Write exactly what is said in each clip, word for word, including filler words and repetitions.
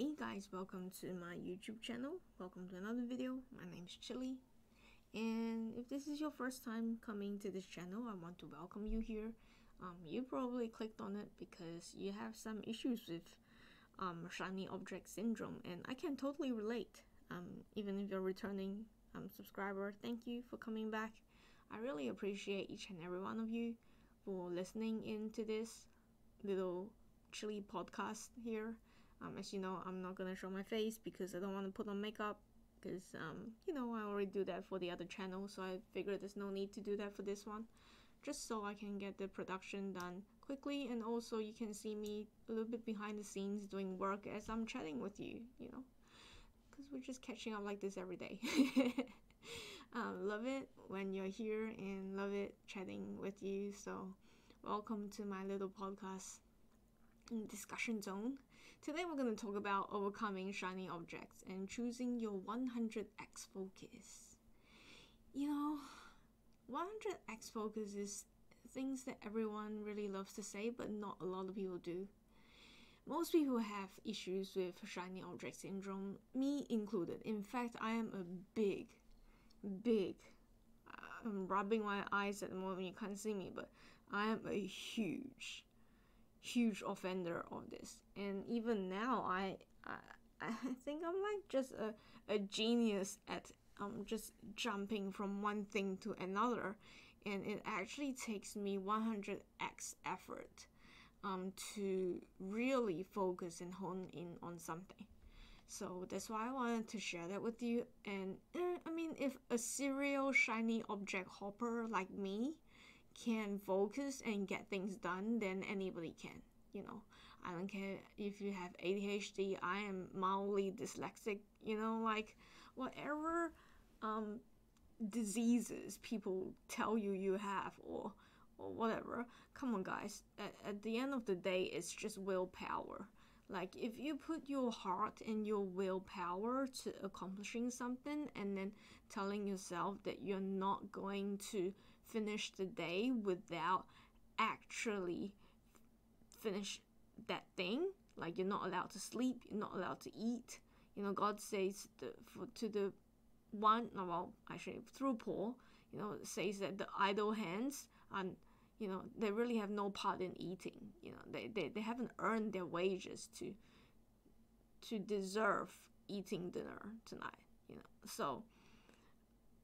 Hey guys, welcome to my YouTube channel. Welcome to another video. My name is Chili, and if this is your first time coming to this channel, I want to welcome you here. Um, you probably clicked on it because you have some issues with um, shiny object syndrome, and I can totally relate. Um, even if you're returning um, subscriber, thank you for coming back. I really appreciate each and every one of you for listening into this little Chili podcast here. Um, as you know, I'm not going to show my face because I don't want to put on makeup because, um, you know, I already do that for the other channel. So I figured there's no need to do that for this one, just so I can get the production done quickly. And also you can see me a little bit behind the scenes doing work as I'm chatting with you, you know, because we're just catching up like this every day. um, love it when you're here and love it chatting with you. So welcome to my little podcast discussion zone. Today we're going to talk about overcoming shiny objects and choosing your one hundred X focus. You know, one hundred X focus is things that everyone really loves to say, but not a lot of people do. Most people have issues with shiny object syndrome, me included. In fact, I am a big, big, I'm rubbing my eyes at the moment, you can't see me, but I am a huge huge offender of this. And even now I I, I think I'm like just a, a genius at um just jumping from one thing to another, and it actually takes me one hundred X effort um to really focus and hone in on something. So that's why I wanted to share that with you. And uh, I mean, if a serial shiny object hopper like me can focus and get things done, then anybody can, you know. I don't care if you have A D H D, I am mildly dyslexic, you know, like whatever um, diseases people tell you you have or, or whatever. Come on guys, at, at the end of the day, it's just willpower. Like if you put your heart and your willpower to accomplishing something and then telling yourself that you're not going to finish the day without actually finish that thing, like you're not allowed to sleep, you're not allowed to eat. You know, God says the, for, to the one, well, actually through Paul, you know, says that the idle hands are, you know, they really have no part in eating. You know, they, they, they haven't earned their wages to to deserve eating dinner tonight, you know. So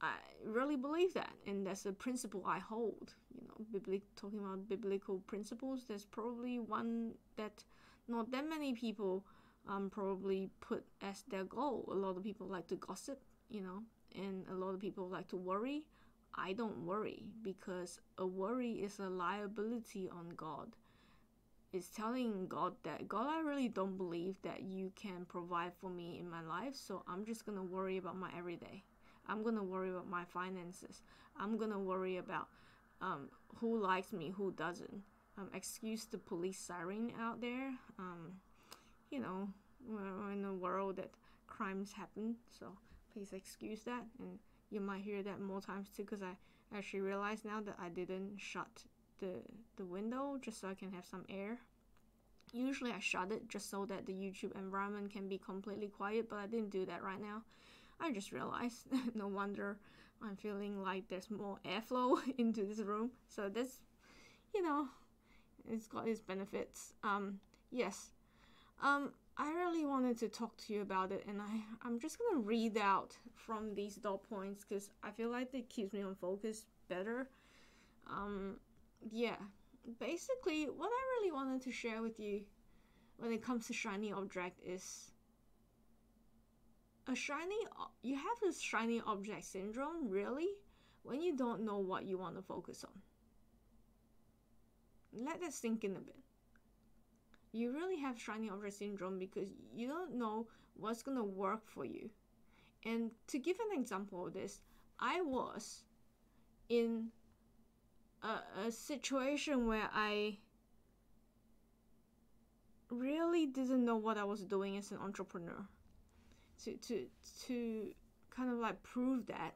I really believe that, and that's a principle I hold, you know, biblical, talking about biblical principles. There's probably one that not that many people um, probably put as their goal. A lot of people like to gossip, you know, and a lot of people like to worry. I don't worry, because a worry is a liability on God. It's telling God that, God, I really don't believe that you can provide for me in my life, so I'm just going to worry about my everyday. I'm going to worry about my finances. I'm going to worry about um, who likes me, who doesn't. Um, excuse the police siren out there. Um, you know, we're in a world that crimes happen, so please excuse that. And you might hear that more times too, because I actually realized now that I didn't shut the, the window just so I can have some air. Usually I shut it just so that the YouTube environment can be completely quiet, but I didn't do that right now. I just realized, no wonder I'm feeling like there's more airflow into this room. So this, you know, it's got its benefits. Um, yes, um, I really wanted to talk to you about it, and I, I'm just going to read out from these dot points because I feel like it keeps me on focus better. Um, yeah, basically what I really wanted to share with you when it comes to shiny object is a shiny, you have this shiny object syndrome, really, when you don't know what you want to focus on. Let that sink in a bit. You really have shiny object syndrome because you don't know what's going to work for you. And to give an example of this, I was in a, a situation where I really didn't know what I was doing as an entrepreneur. To, to, to kind of like prove that,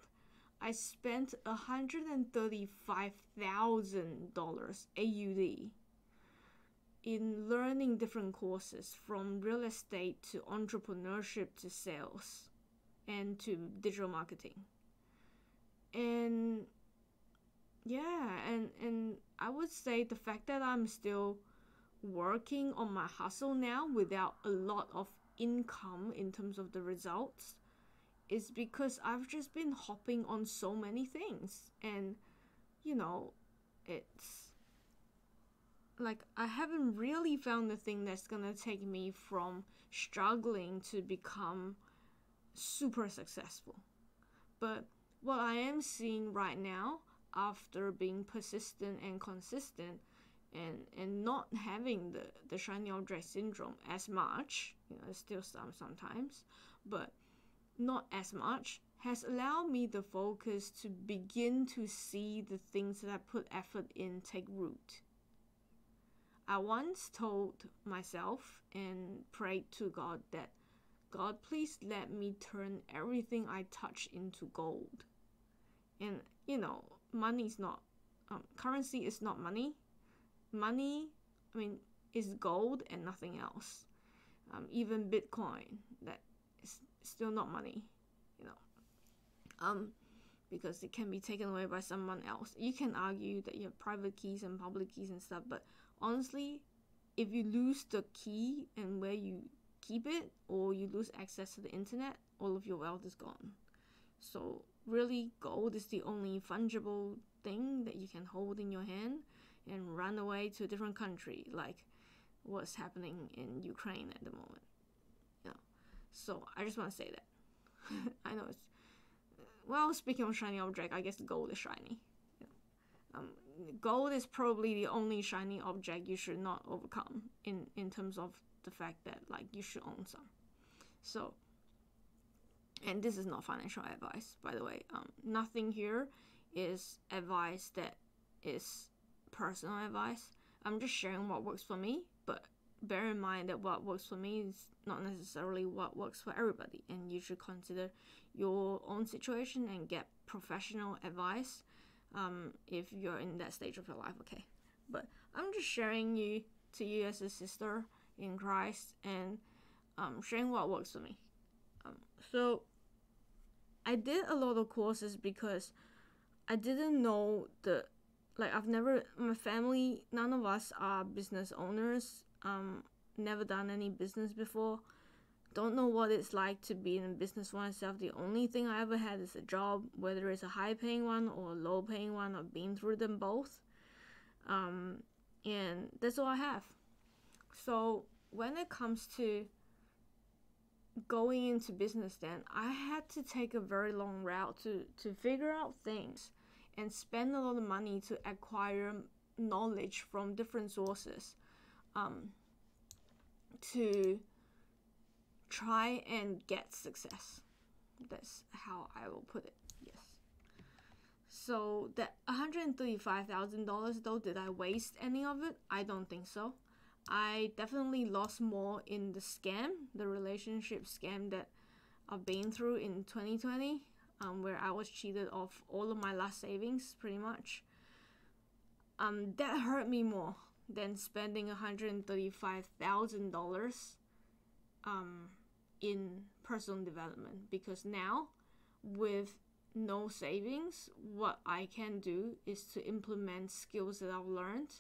I spent one hundred thirty-five thousand dollars A U D in learning different courses from real estate to entrepreneurship to sales and to digital marketing. And yeah, and, and I would say the fact that I'm still working on my hustle now without a lot of income in terms of the results is because I've just been hopping on so many things. And, you know, it's like I haven't really found the thing that's gonna take me from struggling to become super successful. But what I am seeing right now, after being persistent and consistent and and not having the, the shiny object syndrome as much, you know, there's still some sometimes, but not as much, has allowed me the focus to begin to see the things that I put effort in take root. I once told myself and prayed to God that, God, please let me turn everything I touch into gold. And, you know, money's not, um, currency is not money. Money, I mean, is gold and nothing else. Um, even Bitcoin, that is still not money, you know, um, because it can be taken away by someone else. You can argue that you have private keys and public keys and stuff, but honestly, if you lose the key and where you keep it, or you lose access to the internet, all of your wealth is gone. So really, gold is the only fungible thing that you can hold in your hand and run away to a different country, like what's happening in Ukraine at the moment. Yeah. So I just want to say that. I know it's, well, speaking of shiny object, I guess gold is shiny. Yeah. Um, gold is probably the only shiny object you should not overcome in, in terms of the fact that, like, you should own some. So, and this is not financial advice, by the way. Um, nothing here is advice that is personal advice. I'm just sharing what works for me, but bear in mind that what works for me is not necessarily what works for everybody, and you should consider your own situation and get professional advice um, if you're in that stage of your life, okay? But I'm just sharing you to you as a sister in Christ, and um, sharing what works for me. Um, so I did a lot of courses because I didn't know the, like, I've never, my family, none of us are business owners, um, never done any business before, don't know what it's like to be in a business for myself. The only thing I ever had is a job, whether it's a high paying one or a low paying one. I've been through them both, um, and that's all I have. So when it comes to going into business, then I had to take a very long route to, to figure out things and spend a lot of money to acquire knowledge from different sources, um, to try and get success. That's how I will put it. Yes. So that one hundred thirty-five thousand dollars though, did I waste any of it? I don't think so. I definitely lost more in the scam, the relationship scam that I've been through in twenty twenty, um, where I was cheated off all of my last savings, pretty much. Um, that hurt me more than spending one hundred thirty-five thousand dollars um, in personal development, because now, with no savings, what I can do is to implement skills that I've learned.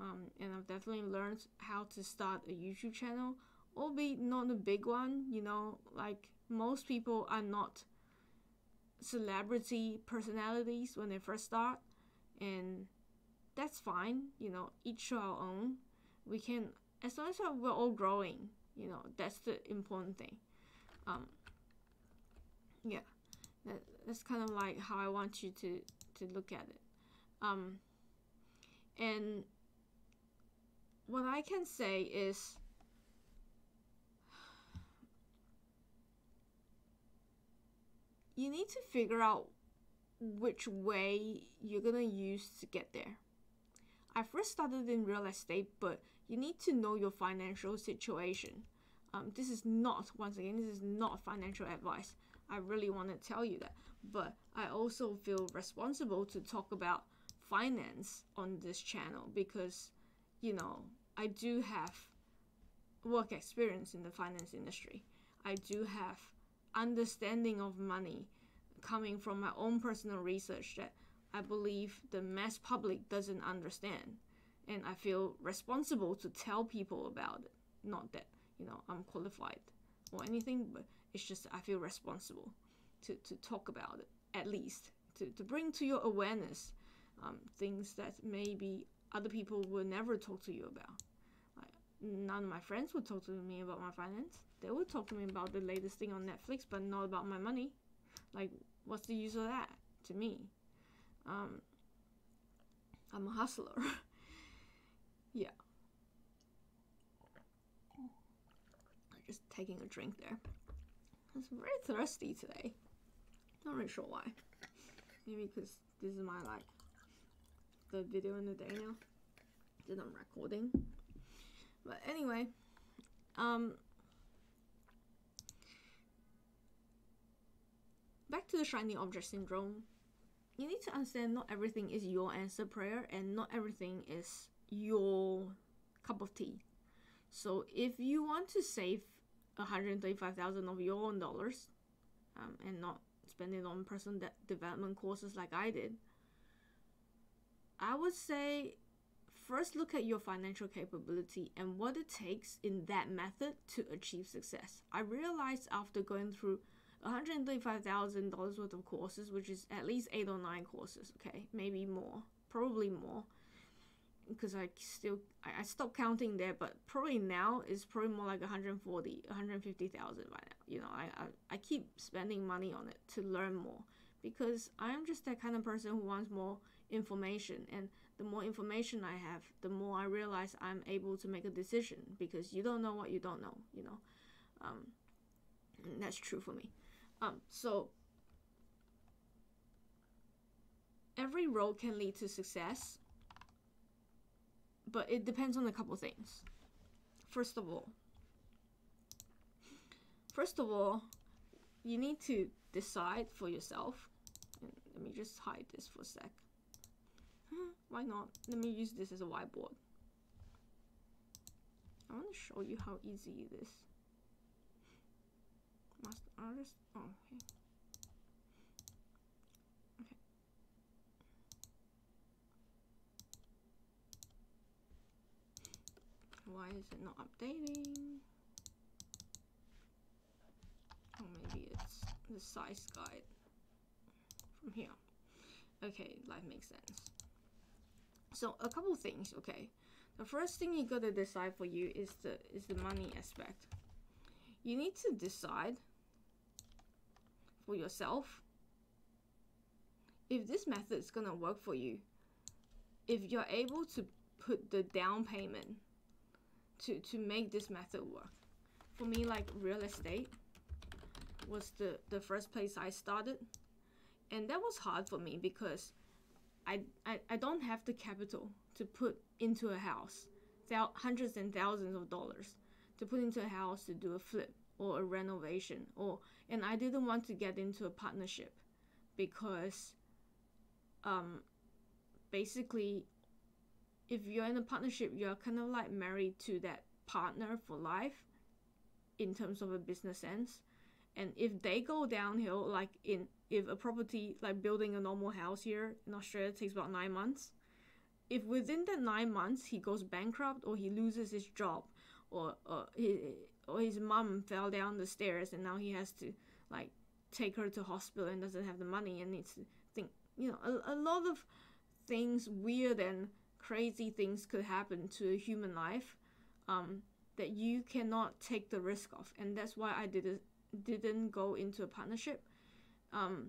Um, and I've definitely learned how to start a YouTube channel, albeit not a big one, you know, like most people are not celebrity personalities when they first start, and that's fine, you know, each to our own. We can, as long as we're all growing, you know, that's the important thing. Um, yeah, that, that's kind of like how I want you to, to look at it. Um, and... What I can say is, you need to figure out which way you're gonna use to get there. I first started in real estate, but you need to know your financial situation. Um, this is not, once again, this is not financial advice. I really want to tell you that, but I also feel responsible to talk about finance on this channel because, you know, I do have work experience in the finance industry. I do have understanding of money coming from my own personal research that I believe the mass public doesn't understand. And I feel responsible to tell people about it. Not that, you know, I'm qualified or anything, but it's just I feel responsible to, to talk about it, at least. To, to bring to your awareness um, things that maybe other people will never talk to you about. Like, none of my friends would talk to me about my finance. They would talk to me about the latest thing on Netflix, but not about my money. Like, what's the use of that to me? Um, I'm a hustler. Yeah. Just taking a drink there. I was very thirsty today. Not really sure why. Maybe because this is my, like, the video in the day now that I'm recording. But anyway, um, back to the shiny object syndrome. You need to understand not everything is your answer prayer and not everything is your cup of tea. So if you want to save one hundred thirty-five thousand dollars of your own dollars um, and not spend it on personal de development courses like I did, I would say first look at your financial capability and what it takes in that method to achieve success. I realized after going through one hundred thirty-five thousand dollars worth of courses, which is at least eight or nine courses, okay, maybe more, probably more, because I still, I stopped counting there, but probably now it's probably more like one hundred forty, one hundred fifty thousand by now. You know, I, I, I keep spending money on it to learn more, because I'm just that kind of person who wants more information, and the more information I have, the more I realize I'm able to make a decision, because you don't know what you don't know, you know, um, and that's true for me. Um, so every road can lead to success, but it depends on a couple of things. First of all, first of all, you need to decide for yourself. And let me just hide this for a sec. Why not? Let me use this as a whiteboard. I want to show you how easy it is. Master artist. Oh, okay. Okay. Why is it not updating? Or maybe it's the size guide from here. Okay, life makes sense. So a couple things. Okay, the first thing you gotta decide for you is the is the money aspect. You need to decide for yourself if this method is gonna work for you. If you're able to put the down payment to to make this method work. For me, like real estate was the the first place I started, and that was hard for me because I I, I don't have the capital to put into a house, thou hundreds and thousands of dollars to put into a house to do a flip or a renovation, or and I didn't want to get into a partnership because um basically if you're in a partnership, you're kind of like married to that partner for life in terms of a business sense. And if they go downhill, like in if a property, like building a normal house here in Australia takes about nine months. If within that nine months he goes bankrupt or he loses his job, or or his, or his mom fell down the stairs and now he has to like take her to hospital and doesn't have the money and needs to think, you know, a, a lot of things, weird and crazy things could happen to a human life um, that you cannot take the risk of. And that's why I did a, didn't go into a partnership. Um,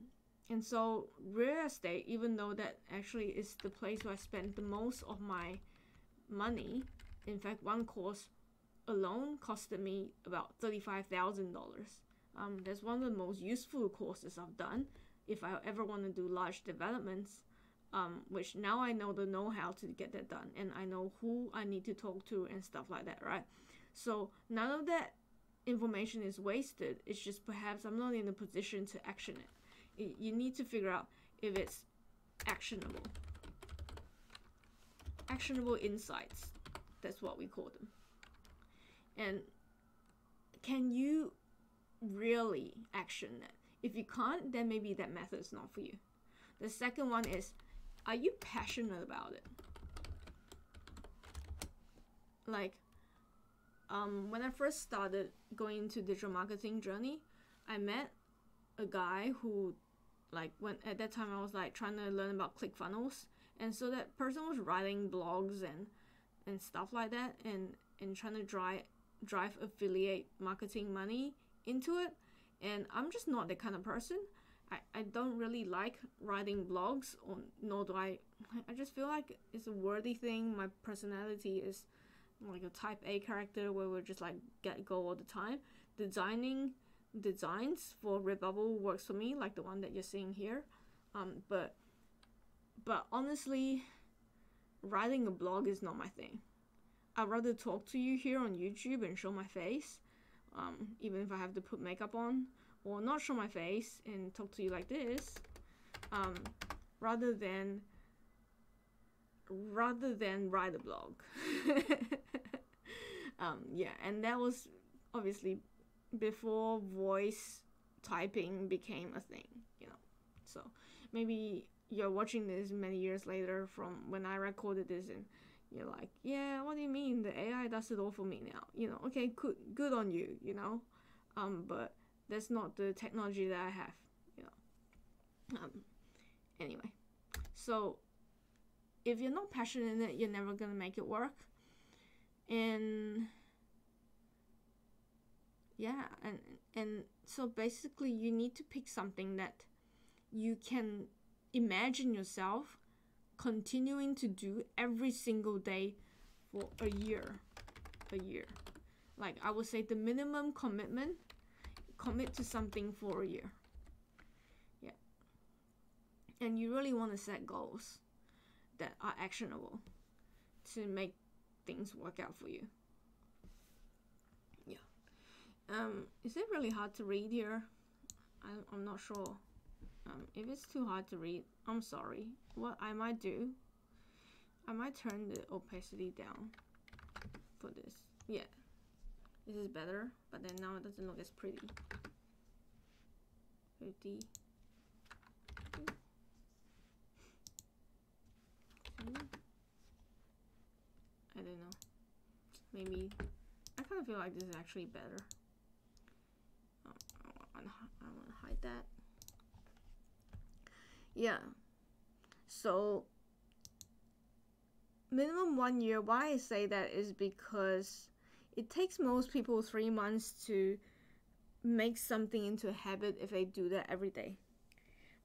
and so real estate, even though that actually is the place where I spent the most of my money, in fact, one course alone costed me about thirty-five thousand dollars. Um, that's one of the most useful courses I've done if I ever want to do large developments, um, which now I know the know-how to get that done, and I know who I need to talk to and stuff like that, right? So none of that information is wasted. It's just perhaps I'm not in a position to action it. it you need to figure out if it's actionable. Actionable insights. That's what we call them. And can you really action that? If you can't, then maybe that method is not for you. The second one is, are you passionate about it? Like, um, when I first started going into digital marketing journey, I met a guy who, like, when at that time I was like trying to learn about ClickFunnels, and so that person was writing blogs and and stuff like that, and and trying to drive drive affiliate marketing money into it. And I'm just not that kind of person. I, I don't really like writing blogs, or nor do I I just feel like it's a worthy thing. My personality is like a type A character where we're just like get go all the time. Designing designs for Redbubble works for me, like the one that you're seeing here. Um but but honestly, writing a blog is not my thing. I'd rather talk to you here on YouTube and show my face, um, even if I have to put makeup on, or not show my face and talk to you like this, um, rather than rather than write a blog. Um, yeah, and that was obviously before voice typing became a thing, you know. So maybe you're watching this many years later from when I recorded this, and you're like, yeah, what do you mean? The A I does it all for me now. You know, okay, good, good on you, you know. Um, but that's not the technology that I have, you know. Um, anyway, so if you're not passionate in it, you're never going to make it work. And yeah, and, and so basically you need to pick something that you can imagine yourself continuing to do every single day for a year, a year. Like, I would say the minimum commitment, commit to something for a year. Yeah. And you really want to set goals that are actionable to make things work out for you. Yeah. Um, is it really hard to read here? I, I'm not sure. Um, if it's too hard to read, I'm sorry. What I might do, I might turn the opacity down for this. Yeah, this is better, but then now it doesn't look as pretty. Pretty. I don't know. Maybe I kind of feel like this is actually better. Oh, I want to hide that. Yeah, so minimum one year, why I say that is because it takes most people three months to make something into a habit if they do that every day.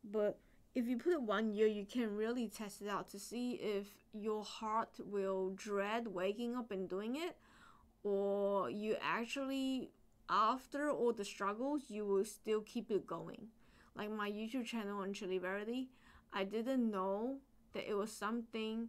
But if you put it one year, you can really test it out to see if your heart will dread waking up and doing it, or you actually, after all the struggles, you will still keep it going. Like my YouTube channel on Chili Verity, I didn't know that it was something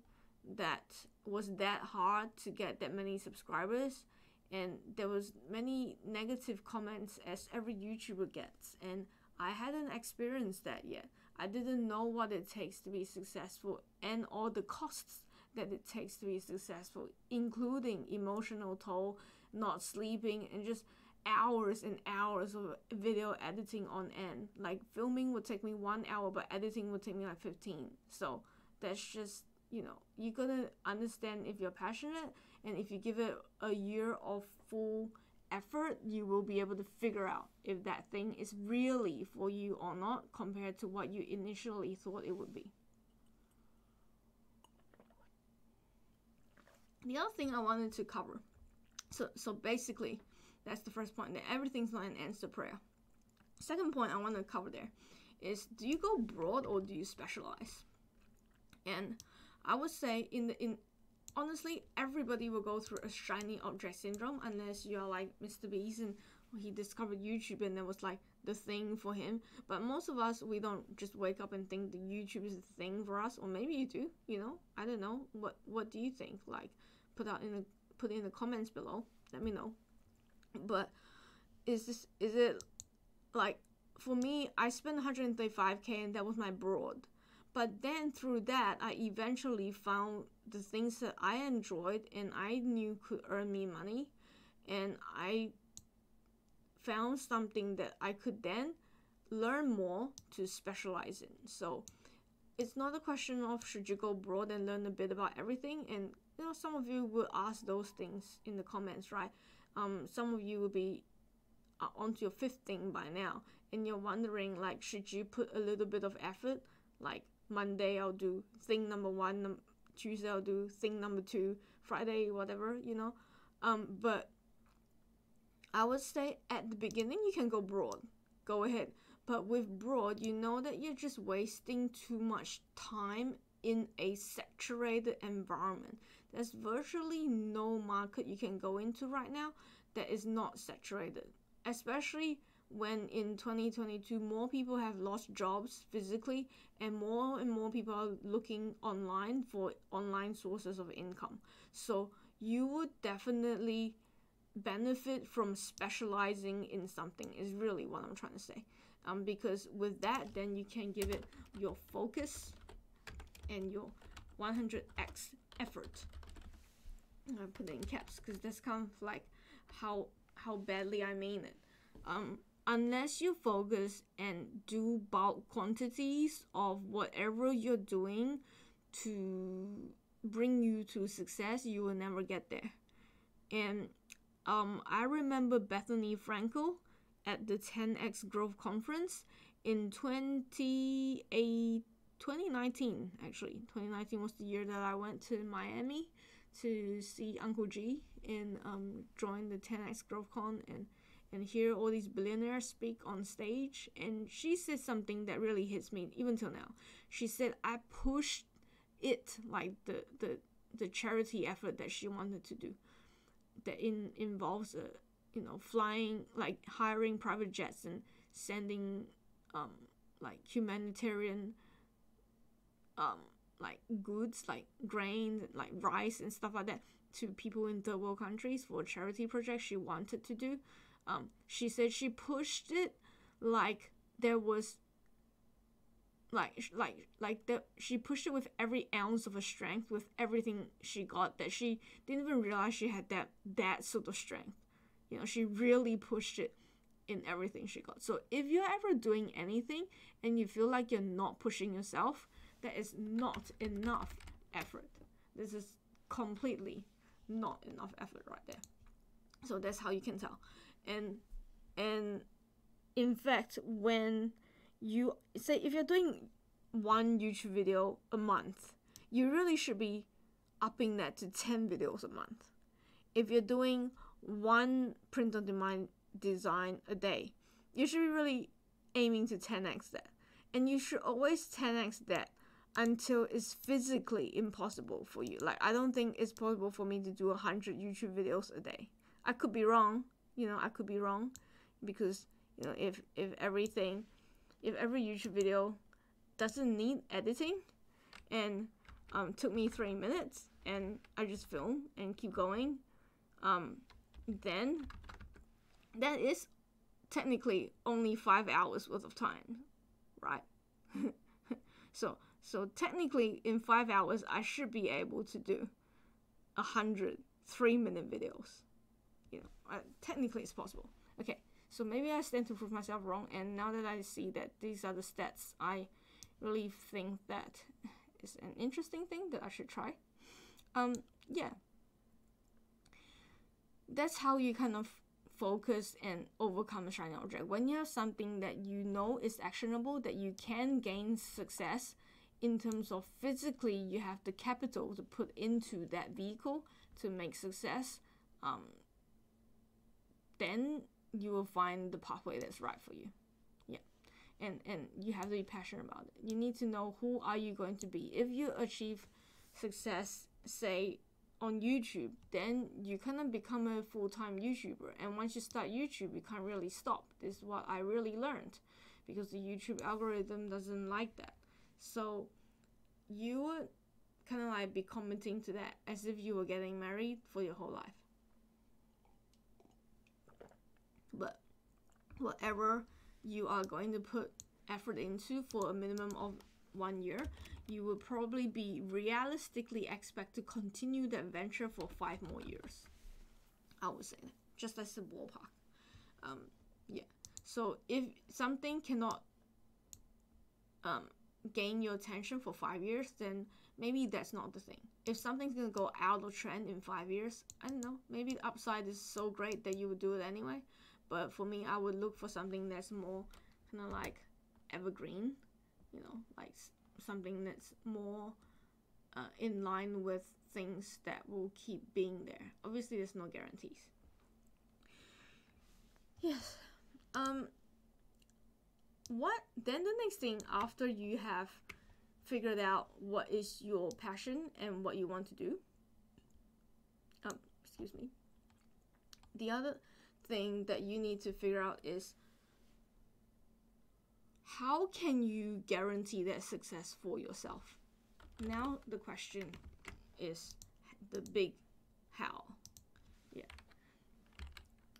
that was that hard to get that many subscribers, and there was many negative comments as every YouTuber gets, and I hadn't experienced that yet. I didn't know what it takes to be successful and all the costs that it takes to be successful, including emotional toll, not sleeping, and just hours and hours of video editing on end. Like, filming would take me one hour, but editing would take me like fifteen. So that's just, you know, you gotta understand if you're passionate, and if you give it a year of full effort, you will be able to figure out if that thing is really for you or not compared to what you initially thought it would be. The other thing I wanted to cover, so so basically that's the first point, that everything's not an answer prayer. Second point I want to cover there is, do you go broad or do you specialize? And I would say in the in honestly, everybody will go through a shiny object syndrome, unless you're like Mister Beast and he discovered YouTube and that was like the thing for him. But most of us, we don't just wake up and think that YouTube is the thing for us. Or maybe you do, you know, I don't know. What what do you think? Like, put out in the put in the comments below. Let me know. But is this is it like, for me, I spent one hundred thirty-five K and that was my broad, But then through that, I eventually found the things that I enjoyed and I knew could earn me money. And I found something that I could then learn more to specialize in. So it's not a question of should you go broad and learn a bit about everything. And you know, some of you will ask those things in the comments, right? Um, some of you will be onto your fifth thing by now. And you're wondering, like, should you put a little bit of effort? Like, Monday I'll do thing number one, Tuesday I'll do thing number two, Friday, whatever, you know. Um, but I would say at the beginning you can go broad, go ahead. But with broad, you know that you're just wasting too much time in a saturated environment. There's virtually no market you can go into right now that is not saturated, especially when in twenty twenty-two more people have lost jobs physically and more and more people are looking online for online sources of income. So you would definitely benefit from specializing in something is really what I'm trying to say, um, because with that then you can give it your focus and your one hundred X effort. I put it in caps because that's kind of like how how badly I mean it. Um, Unless you focus and do bulk quantities of whatever you're doing to bring you to success, you will never get there. And um, I remember Bethenny Frankel at the ten X Growth Conference in twenty nineteen, actually. twenty nineteen was the year that I went to Miami to see Uncle G and um, join the ten X Growth Con and and hear all these billionaires speak on stage. And she said something that really hits me even till now. She said, I pushed it, like the, the, the charity effort that she wanted to do that in, involves, uh, you know, flying, like hiring private jets and sending um, like humanitarian um, like goods, like grains, like rice and stuff like that to people in third world countries for a charity project she wanted to do. Um, she said she pushed it like there was like like like that she pushed it with every ounce of her strength, with everything she got, that she didn't even realize she had that that sort of strength. You know, she really pushed it in everything she got. So if you're ever doing anything and you feel like you're not pushing yourself, that is not enough effort. This is completely not enough effort right there. So that's how you can tell. And and in fact, when you say if you're doing one YouTube video a month, you really should be upping that to ten videos a month. If you're doing one print on demand design a day, you should be really aiming to ten X that. And you should always ten X that until it's physically impossible for you. Like, I don't think it's possible for me to do one hundred YouTube videos a day. I could be wrong, you know, I could be wrong, because, you know, if, if everything, if every YouTube video doesn't need editing and um, took me three minutes and I just film and keep going, um, then that is technically only five hours worth of time, right? so, so technically in five hours, I should be able to do a hundred three minute videos. You know, uh, technically it's possible. Okay, so maybe I stand to prove myself wrong, and now that I see that these are the stats, I really think that is an interesting thing that I should try. Um, yeah. That's how you kind of focus and overcome a shiny object. When you have something that you know is actionable, that you can gain success in terms of physically, you have the capital to put into that vehicle to make success, um, then you will find the pathway that's right for you. Yeah. And and you have to be passionate about it. You need to know who are you going to be. If you achieve success, say, on YouTube, then you kind of become a full-time YouTuber. And once you start YouTube, you can't really stop. This is what I really learned, because the YouTube algorithm doesn't like that. So you would kind of like be commenting to that as if you were getting married for your whole life. But whatever you are going to put effort into for a minimum of one year, you will probably be realistically expect to continue the adventure for five more years. I would say that, just as a ballpark. Um, yeah. So if something cannot um, gain your attention for five years, then maybe that's not the thing. If something's gonna go out of trend in five years, I don't know, maybe the upside is so great that you would do it anyway. But for me, I would look for something that's more kind of like evergreen, you know, like something that's more uh, in line with things that will keep being there. Obviously, there's no guarantees. Yes. Um. What then? The next thing after you have figured out what is your passion and what you want to do. Um. Excuse me. The other thing that you need to figure out is, how can you guarantee that success for yourself? Now the question is the big how. Yeah.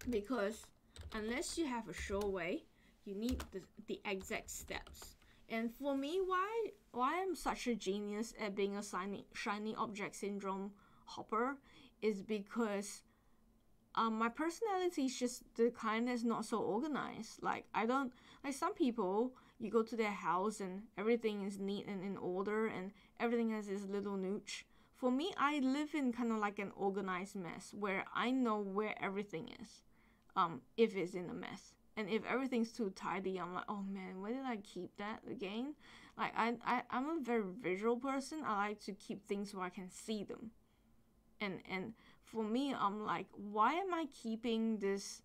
Because unless you have a sure way, you need the, the exact steps. And for me, why why I'm such a genius at being a shiny, shiny object syndrome hopper is because Um, my personality is just the kind that's not so organized. Like, I don't, like some people, you go to their house and everything is neat and in order and everything has this little nooch. For me, I live in kind of like an organized mess where I know where everything is, um, if it's in a mess. And if everything's too tidy, I'm like, oh man, where did I keep that again? Like, I, I, I'm a very visual person. I like to keep things where I can see them. And, and, for me, I'm like, why am I keeping this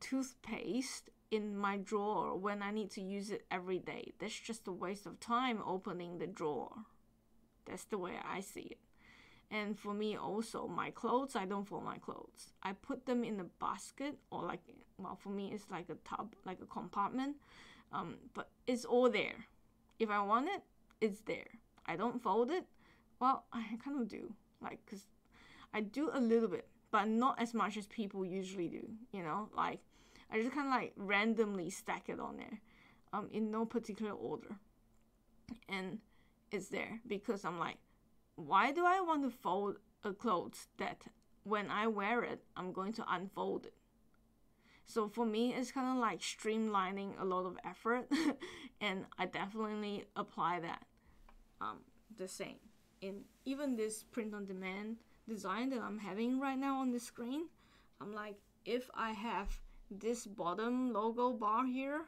toothpaste in my drawer when I need to use it every day? That's just a waste of time opening the drawer. That's the way I see it. And for me also, my clothes, I don't fold my clothes. I put them in a basket or like, well, for me, it's like a tub, like a compartment. Um, but it's all there. If I want it, it's there. I don't fold it. Well, I kind of do, like, because I do a little bit, but not as much as people usually do, you know? Like, I just kind of like randomly stack it on there um, in no particular order. And it's there because I'm like, why do I want to fold a clothes that when I wear it, I'm going to unfold it? So for me, it's kind of like streamlining a lot of effort. And I definitely apply that um, the same. In even this print-on-demand design that I'm having right now on the screen, I'm like, if I have this bottom logo bar here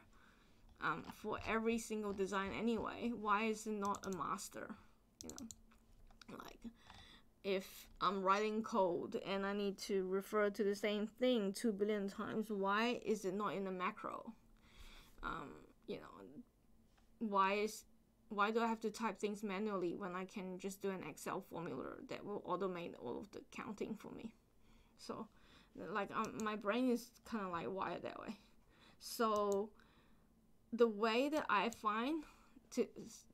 um, for every single design anyway, why is it not a master? You know, like if I'm writing code and I need to refer to the same thing two billion times, why is it not in a macro? Um, you know, why is Why do I have to type things manually when I can just do an Excel formula that will automate all of the counting for me? So, like, um, my brain is kind of like wired that way. So, the way that I find to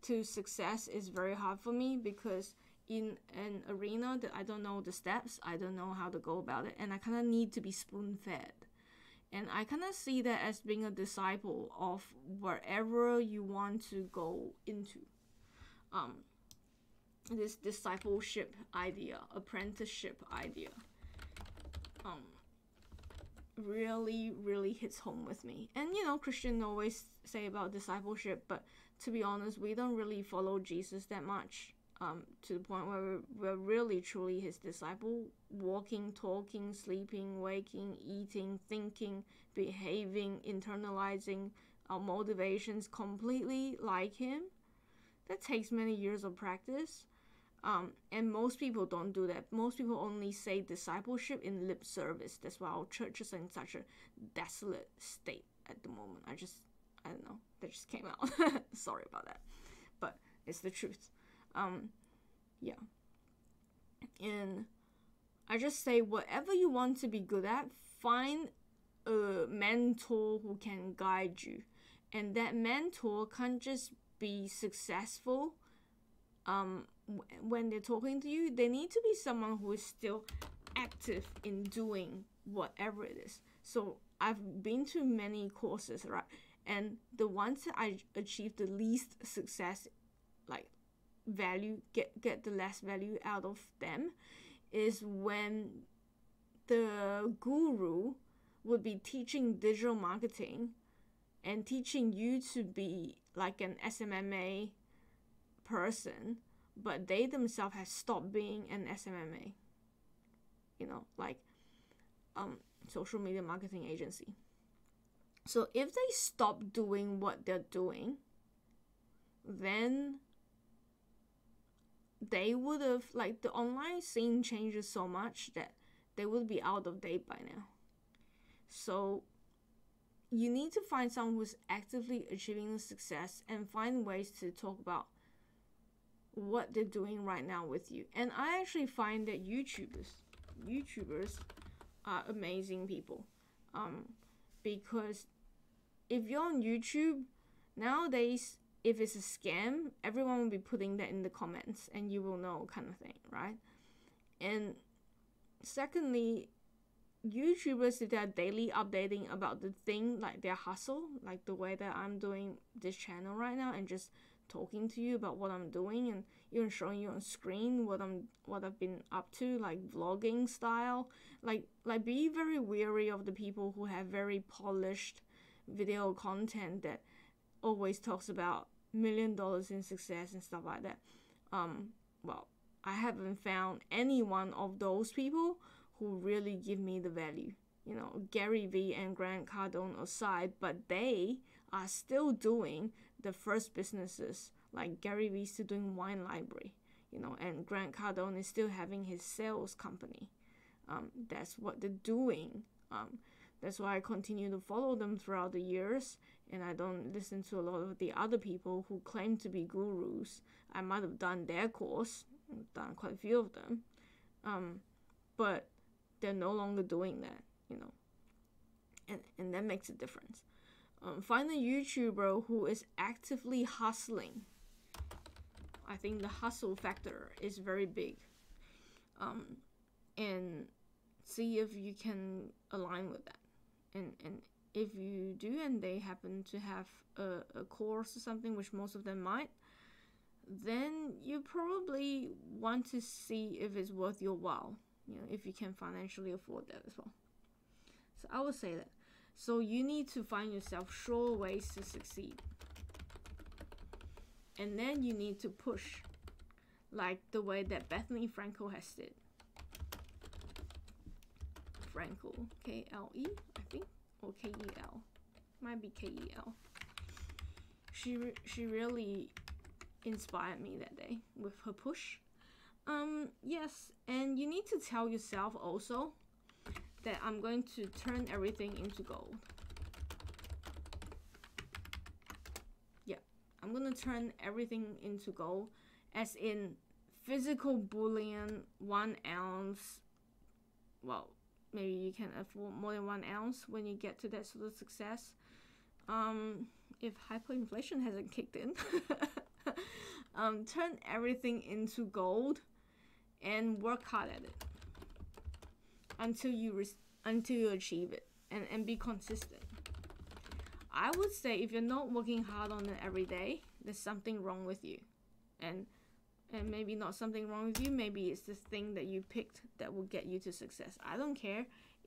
to success is very hard for me because in an arena that I don't know the steps, I don't know how to go about it, and I kind of need to be spoon-fed. And I kind of see that as being a disciple of wherever you want to go into. Um, this discipleship idea, apprenticeship idea, um, really, really hits home with me. And, you know, Christians always say about discipleship, but to be honest, we don't really follow Jesus that much um, to the point where we're, we're really, truly his disciple. Walking, talking, sleeping, waking, eating, thinking, behaving, internalizing our motivations completely like him. That takes many years of practice. Um, and most people don't do that. Most people only say discipleship in lip service. That's why our churches are in such a desolate state at the moment. I just, I don't know. That just came out. Sorry about that. But it's the truth. Um, yeah. And I just say whatever you want to be good at, find a mentor who can guide you. And that mentor can't just be successful um, when they're talking to you. They need to be someone who is still active in doing whatever it is. So I've been to many courses, right? And the ones that I achieved the least success like value, get get the less value out of them, is when the guru would be teaching digital marketing and teaching you to be like an S M M A person, but they themselves have stopped being an S M M A, you know, like um, social media marketing agency. So if they stop doing what they're doing, then they would have, like, the online scene changes so much that they would be out of date by now. So you need to find someone who's actively achieving the success and find ways to talk about what they're doing right now with you. And I actually find that YouTubers, YouTubers are amazing people, um, because if you're on YouTube nowadays, if it's a scam, everyone will be putting that in the comments and you will know, kind of thing, right? And secondly, YouTubers, if they're daily updating about the thing, like their hustle, like the way that I'm doing this channel right now and just talking to you about what I'm doing and even showing you on screen what I'm what I've been up to, like vlogging style, like like be very wary of the people who have very polished video content that always talks about million dollars in success and stuff like that. Um, well, I haven't found any one of those people who really give me the value, you know, Gary Vee and Grant Cardone aside, but they are still doing the first businesses. Like Gary Vee is still doing Wine Library, you know, and Grant Cardone is still having his sales company. Um, that's what they're doing. Um, that's why I continue to follow them throughout the years. And I don't listen to a lot of the other people who claim to be gurus. I might have done their course, I've done quite a few of them, um, but they're no longer doing that, you know, and, and that makes a difference. Um, find a YouTuber who is actively hustling. I think the hustle factor is very big, um, and see if you can align with that, and, and if you do and they happen to have a, a course or something, which most of them might, then you probably want to see if it's worth your while, you know, if you can financially afford that as well. So I would say that. So you need to find yourself sure ways to succeed. And then you need to push, like the way that Bethenny Frankel has did. Frankel, K L E, I think. Or K E L, might be K E L. She re she really inspired me that day with her push. Um, yes, and you need to tell yourself also that I'm going to turn everything into gold. Yeah, I'm gonna turn everything into gold, as in physical bullion, one ounce. Well, maybe you can afford more than one ounce when you get to that sort of success, um, if hyperinflation hasn't kicked in. Um, turn everything into gold and work hard at it until you re until you achieve it, and, and be consistent. I would say if you're not working hard on it every day, there's something wrong with you. And And maybe not something wrong with you, maybe it's this thing that you picked that will get you to success. I don't care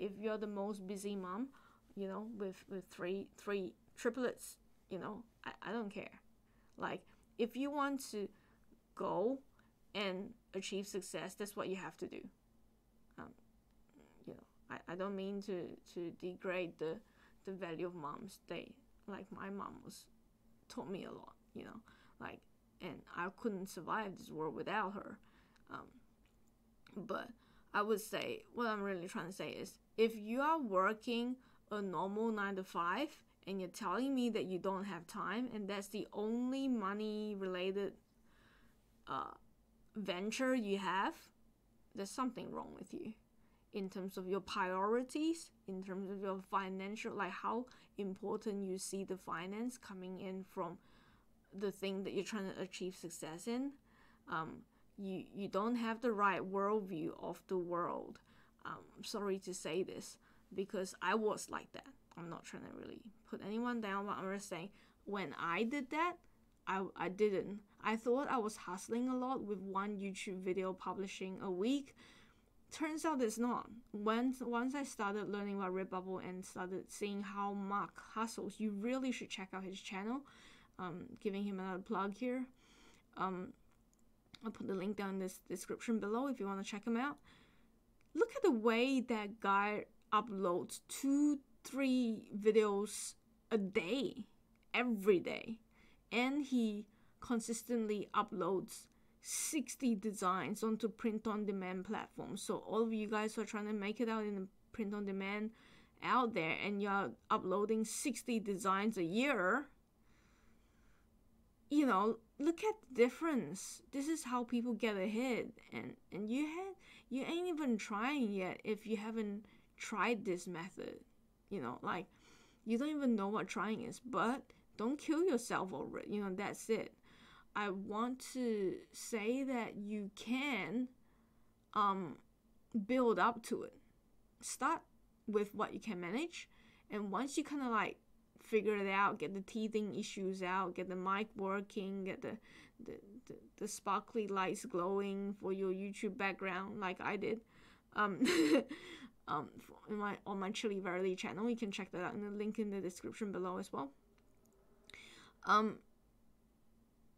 if you're the most busy mom, you know, with, with three three triplets, you know, I, I don't care. Like, if you want to go and achieve success, that's what you have to do. Um, you know, I, I don't mean to, to degrade the, the value of moms. They, like, my mom was, taught me a lot, you know, like, and I couldn't survive this world without her. Um, but I would say, what I'm really trying to say is, if you are working a normal nine to five, and you're telling me that you don't have time, and that's the only money-related uh, venture you have, there's something wrong with you. In terms of your priorities, in terms of your financial, like how important you see the finance coming in from the thing that you're trying to achieve success in. um, you you don't have the right worldview of the world. Um, sorry to say this, because I was like that. I'm not trying to really put anyone down, but I'm just saying when I did that, I, I didn't. I thought I was hustling a lot with one YouTube video publishing a week. Turns out it's not. Once, once I started learning about Redbubble and started seeing how Mark hustles, you really should check out his channel. Um, giving him another plug here. Um, I'll put the link down in this description below if you want to check him out. Look at the way that guy uploads two, three videos a day, every day. And he consistently uploads sixty designs onto print-on-demand platforms. So all of you guys who are trying to make it out in the print-on-demand out there, and you're uploading sixty designs a year, you know, look at the difference. This is how people get ahead, and and you had you ain't even trying yet if you haven't tried this method. You know, like, you don't even know what trying is, but don't kill yourself over it. You know, that's it. I want to say that you can um, build up to it. Start with what you can manage, and once you kind of like figure it out, get the teething issues out, get the mic working, get the, the, the, the sparkly lights glowing for your YouTube background like I did um, um, in my, on my Chili Verity channel. You can check that out in the link in the description below as well. Um,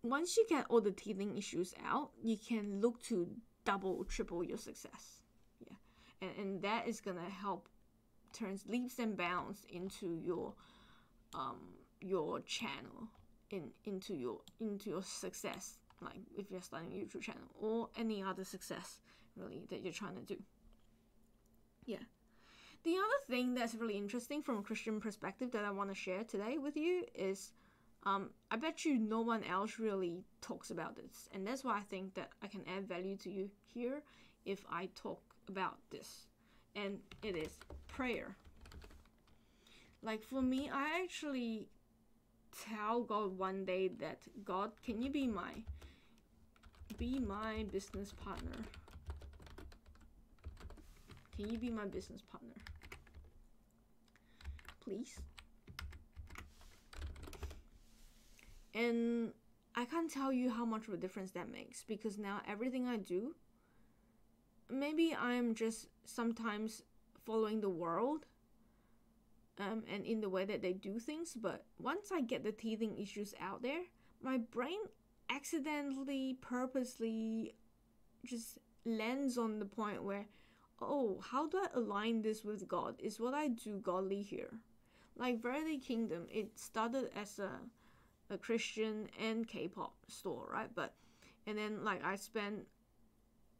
once you get all the teething issues out, you can look to double, triple your success. Yeah, and, and that is going to help turn leaps and bounds into your um your channel, in into your into your success, like if you're starting a YouTube channel or any other success really that you're trying to do. Yeah, the other thing that's really interesting from a Christian perspective that I want to share today with you is um I bet you no one else really talks about this, and that's why I think that I can add value to you here if I talk about this, and it is prayer. Like, for me, I actually tell God one day that, God, can you be my, be my business partner? Can you be my business partner? Please? And I can't tell you how much of a difference that makes, because now everything I do, maybe I'm just sometimes following the world, Um, and in the way that they do things, but once I get the teething issues out there, my brain accidentally, purposely just lands on the point where, oh, how do I align this with God? Is what I do godly here? Like Verity Kingdom, it started as a, a Christian and K-pop store, right? But, and then like I spent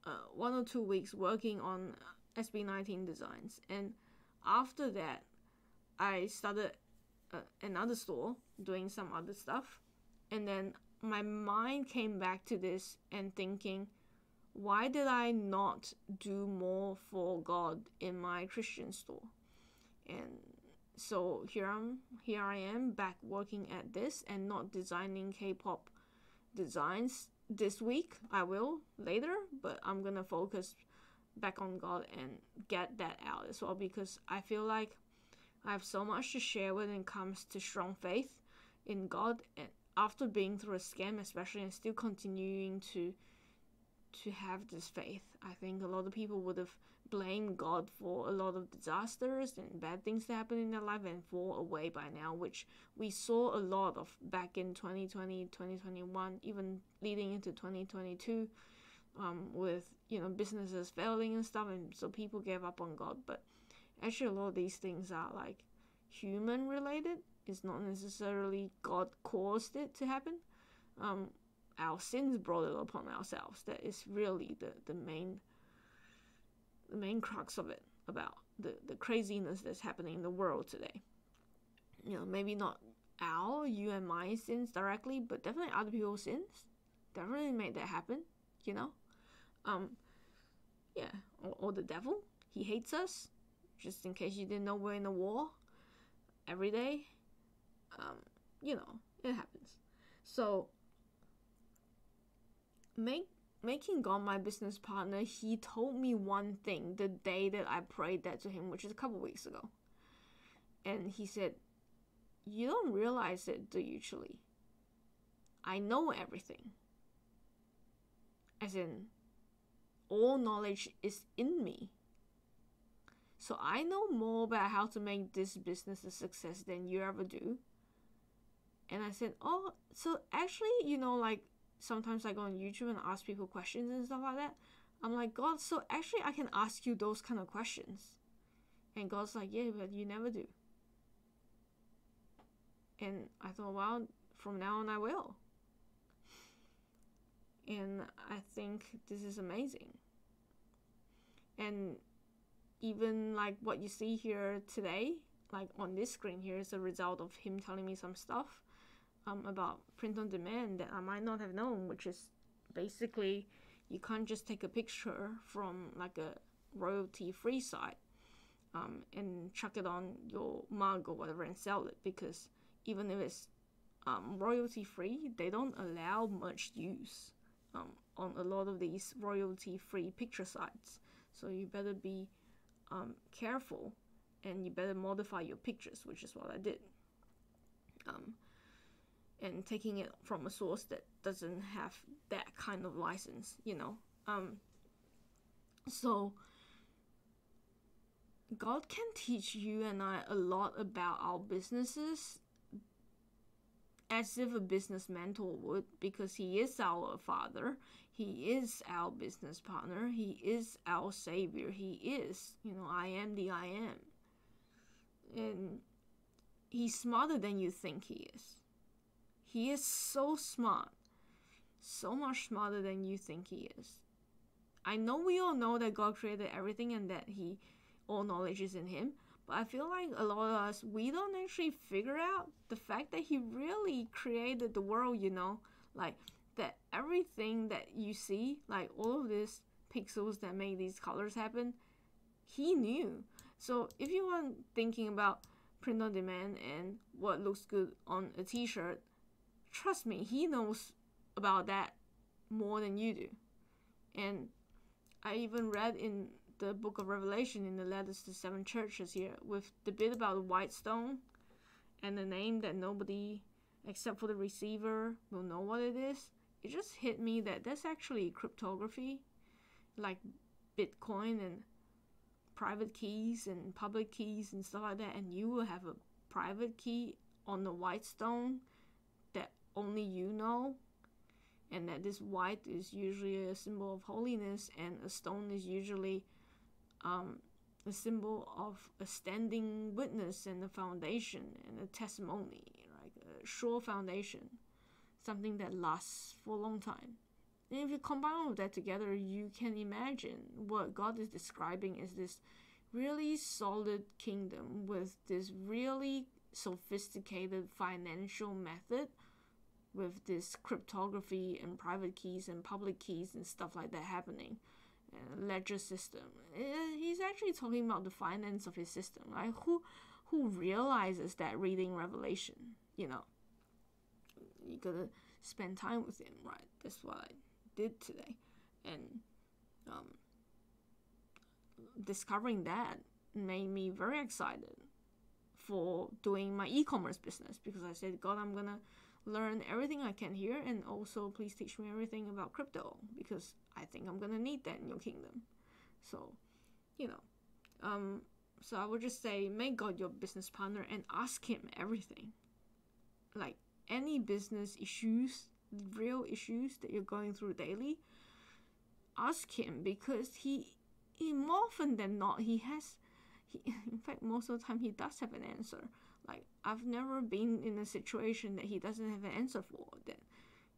uh, one or two weeks working on S B nineteen designs, and after that, I started uh, another store doing some other stuff, and then my mind came back to this and thinking, why did I not do more for God in my Christian store? And so here I'm, here I am back working at this and not designing K-pop designs this week. I will later, but I'm gonna focus back on God and get that out as well, because I feel like I have so much to share when it comes to strong faith in God, and after being through a scam especially, and still continuing to to have this faith. I think a lot of people would have blamed God for a lot of disasters and bad things that happened in their life and fall away by now, which we saw a lot of back in twenty twenty, twenty twenty-one, even leading into twenty twenty-two, um, with, you know, businesses failing and stuff, and so people gave up on God. But actually, a lot of these things are like human related. It's not necessarily God caused it to happen. Um, our sins brought it upon ourselves. That is really the, the main the main crux of it, about the, the craziness that's happening in the world today. You know, maybe not our, you and my sins directly, but definitely other people's sins definitely made that happen, you know? Um, yeah, or, or the devil. He hates us. Just in case you didn't know, we're in a war every day. Um, you know, it happens. So, make, making God my business partner, he told me one thing the day that I prayed that to him, which is a couple weeks ago. And he said, you don't realize it, do you, Chili? I know everything. As in, all knowledge is in me. So I know more about how to make this business a success than you ever do. And I said, oh, so actually, you know, like, sometimes I go on YouTube and ask people questions and stuff like that. I'm like, God, so actually I can ask you those kind of questions. And God's like, yeah, but you never do. And I thought, wow, from now on I will. And I think this is amazing. And even like what you see here today, like on this screen here, is a result of him telling me some stuff um, about print on demand that I might not have known, which is basically you can't just take a picture from like a royalty-free site um, and chuck it on your mug or whatever and sell it, because even if it's um, royalty-free, they don't allow much use um, on a lot of these royalty-free picture sites. So you better be um, careful, and you better modify your pictures, which is what I did. Um, and taking it from a source that doesn't have that kind of license, you know. Um, so God can teach you and I a lot about our businesses, as if a business mentor would, because he is our father, he is our business partner, he is our savior, he is, you know, I am the I am. And he's smarter than you think he is. He is so smart. So much smarter than you think he is. I know we all know that God created everything and that he, all knowledge is in him. But I feel like a lot of us, we don't actually figure out the fact that he really created the world, you know. Like, that everything that you see, like all of these pixels that make these colors happen, he knew. So if you are thinking about print on demand and what looks good on a t-shirt, trust me, he knows about that more than you do. And I even read in the book of Revelation, in the letters to seven churches here, with the bit about the white stone and the name that nobody except for the receiver will know what it is. It just hit me that that's actually cryptography, like Bitcoin and private keys and public keys and stuff like that, and you will have a private key on the white stone that only you know, and that this white is usually a symbol of holiness, and a stone is usually um, a symbol of a standing witness and a foundation and a testimony, like a sure foundation, something that lasts for a long time. And if you combine all of that together, you can imagine what God is describing is this really solid kingdom with this really sophisticated financial method, with this cryptography and private keys and public keys and stuff like that happening, uh, ledger system. Uh, he's actually talking about the finance of his system. Like, who, who realizes that reading Revelation? You know, you gotta spend time with him, right? That's what I did today, and um, discovering that made me very excited for doing my e-commerce business, because I said, God, I'm gonna learn everything I can here, and also please teach me everything about crypto, because I think I'm gonna need that in your kingdom. So, you know, um, so I would just say, make God your business partner and ask him everything, like any business issues, real issues that you're going through daily, ask him, because he, he more often than not, he has, he, in fact, most of the time he does have an answer. Like, I've never been in a situation that he doesn't have an answer for. That,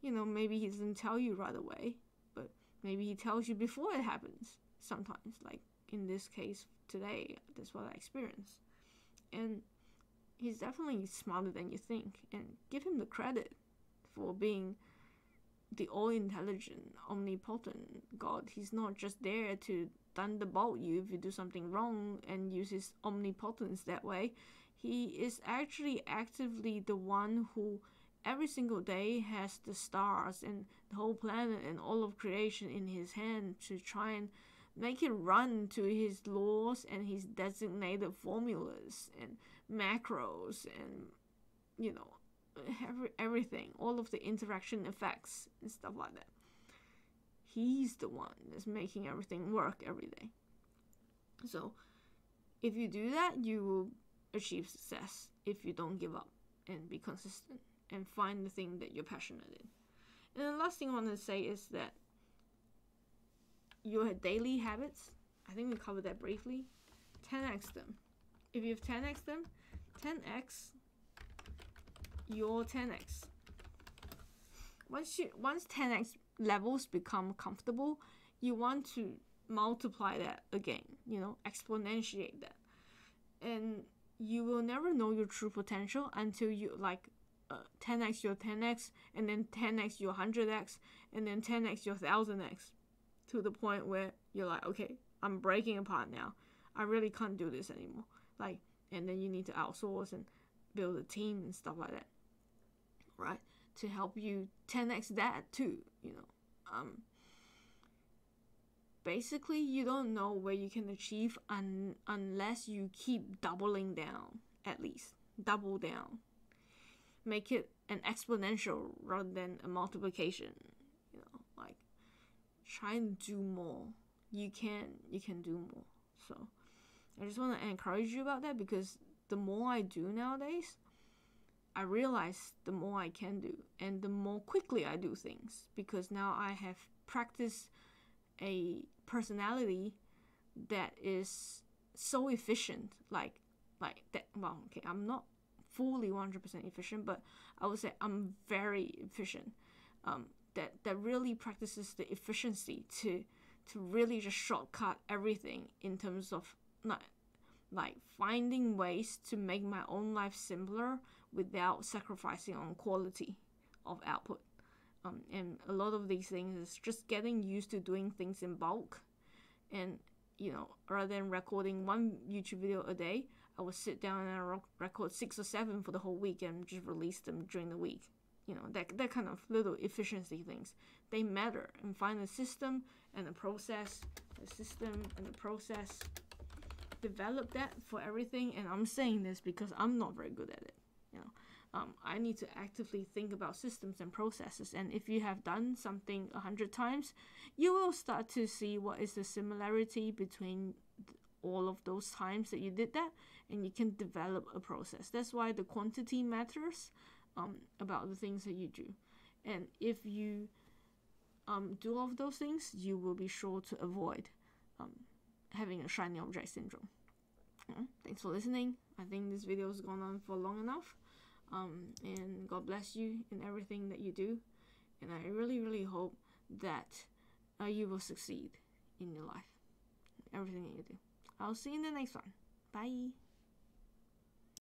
you know, maybe he doesn't tell you right away, but maybe he tells you before it happens sometimes. Like, in this case today, that's what I experienced. And he's definitely smarter than you think, and give him the credit for being the all-intelligent, omnipotent God. He's not just there to thunderbolt you if you do something wrong and use his omnipotence that way. He is actually actively the one who every single day has the stars and the whole planet and all of creation in his hand to try and make it run to his laws and his designated formulas and macros and, you know, every, everything, all of the interaction effects and stuff like that. He's the one that's making everything work every day. So if you do that, you will achieve success if you don't give up and be consistent and find the thing that you're passionate in. And the last thing I want to say is that your daily habits, I think we covered that briefly, ten X them. If you've ten X them, ten X your ten X. Once you once ten X levels become comfortable, you want to multiply that again, you know, exponentiate that. And you will never know your true potential until you like uh, ten X your ten X, and then ten X your one hundred X, and then ten X your one thousand X, to the point where you're like, okay, I'm breaking apart now. I really can't do this anymore. Like, and then you need to outsource and build a team and stuff like that, right? To help you ten X that too, you know. Um, basically, you don't know where you can achieve un unless you keep doubling down, at least. Double down. Make it an exponential rather than a multiplication, you know, like, try and do more. You can, you can do more. So I just want to encourage you about that, because the more I do nowadays, I realize the more I can do and the more quickly I do things, because now I have practiced a personality that is so efficient, like, like that. Well, okay, I'm not fully one hundred percent efficient, but I would say I'm very efficient. Um, that, that really practices the efficiency to, to really just shortcut everything in terms of not like finding ways to make my own life simpler without sacrificing on quality of output. Um, and a lot of these things is just getting used to doing things in bulk. And, you know, rather than recording one YouTube video a day, I would sit down and I record six or seven for the whole week and just release them during the week. You know, that, that kind of little efficiency things, they matter. And find a system and a process, the system and the process. Develop that for everything. And I'm saying this because I'm not very good at it. You know, um, I need to actively think about systems and processes. And if you have done something a hundred times, you will start to see what is the similarity between all of those times that you did that, and you can develop a process. That's why the quantity matters um, about the things that you do. And if you um, do all of those things, you will be sure to avoid um, having a shiny object syndrome. Yeah, thanks for listening. I think this video has gone on for long enough. Um, and God bless you in everything that you do. And I really, really hope that uh, you will succeed in your life, everything that you do. I'll see you in the next one. Bye.